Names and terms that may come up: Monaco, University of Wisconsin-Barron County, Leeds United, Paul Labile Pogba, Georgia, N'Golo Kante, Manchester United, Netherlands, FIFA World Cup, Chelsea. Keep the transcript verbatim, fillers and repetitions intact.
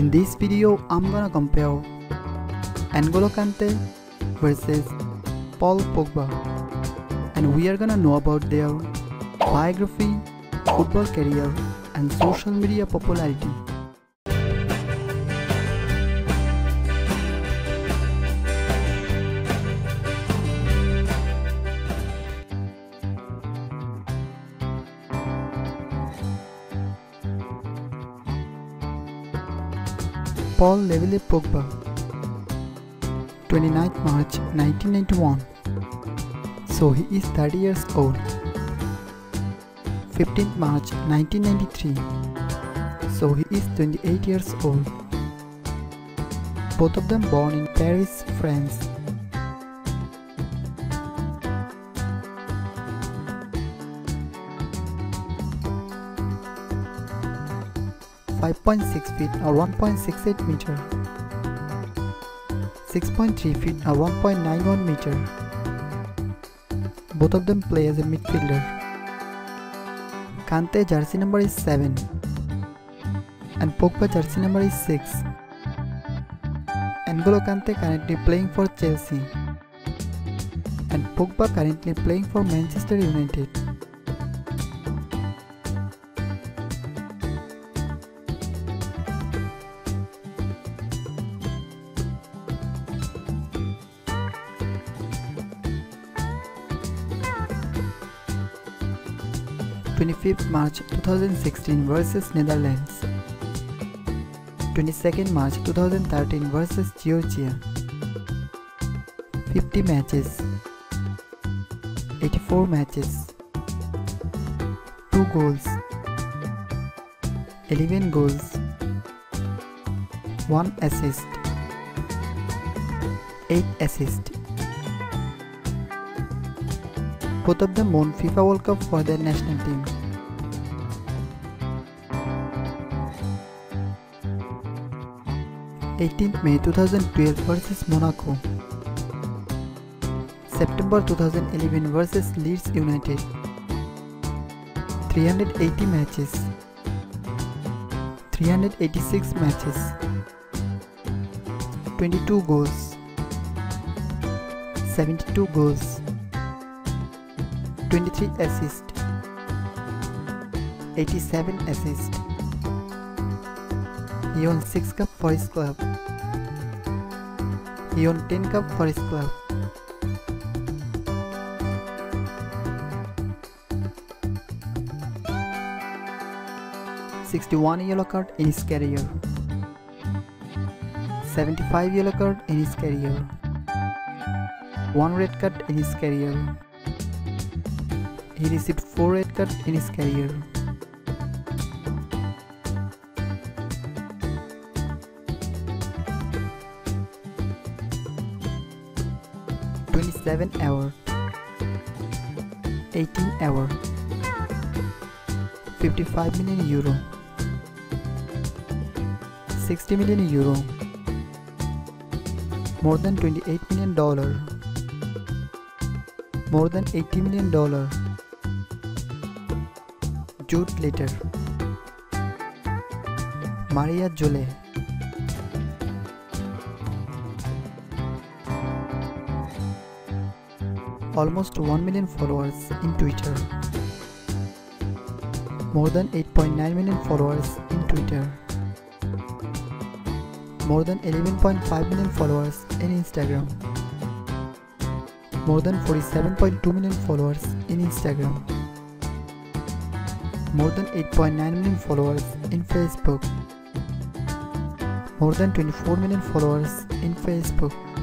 In this video, I'm gonna compare N'Golo Kante versus Paul Pogba, and we are gonna know about their biography, football career and social media popularity. Paul Labile Pogba, twenty-ninth March nineteen ninety-one, so he is thirty years old. fifteenth March nineteen ninety-three, so he is twenty-eight years old. Both of them born in Paris, France. five point six feet or one point six eight meter, six point three feet or one point nine one meter. Both of them play as a midfielder. Kante jersey number is seven and Pogba jersey number is six. N'Golo Kante currently playing for Chelsea and Pogba currently playing for Manchester United. twenty-fifth March two thousand sixteen versus Netherlands, twenty-second March two thousand thirteen versus Georgia, fifty matches, eighty-four matches, two goals, eleven goals, one assist, eight assists. Both of them won FIFA World Cup for their national team. eighteenth May two thousand twelve versus Monaco, September two thousand eleven versus Leeds United, three hundred eighty matches, three hundred eighty-six matches, twenty-two goals, seventy-two goals, twenty-three assists, eighty-seven assists. He won six cup for his club. He won ten cup for his club. sixty-one yellow card in his career. seventy-five yellow card in his career. one red card in his career. He received four red cards in his career. twenty-seven hour, eighteen hour, fifty-five million euro, sixty million euro, more than twenty-eight million dollar, more than eighty million dollar. Jude Later, Maria Jole. Almost one million followers in Twitter. More than eight point nine million followers in Twitter. More than eleven point five million followers in Instagram. More than forty-seven point two million followers in Instagram. More than eight point nine million followers in Facebook. More than twenty-four million followers in Facebook.